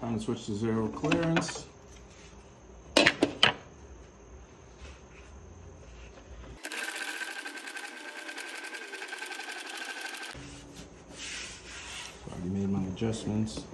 Time to switch to zero clearance. Already made my adjustments.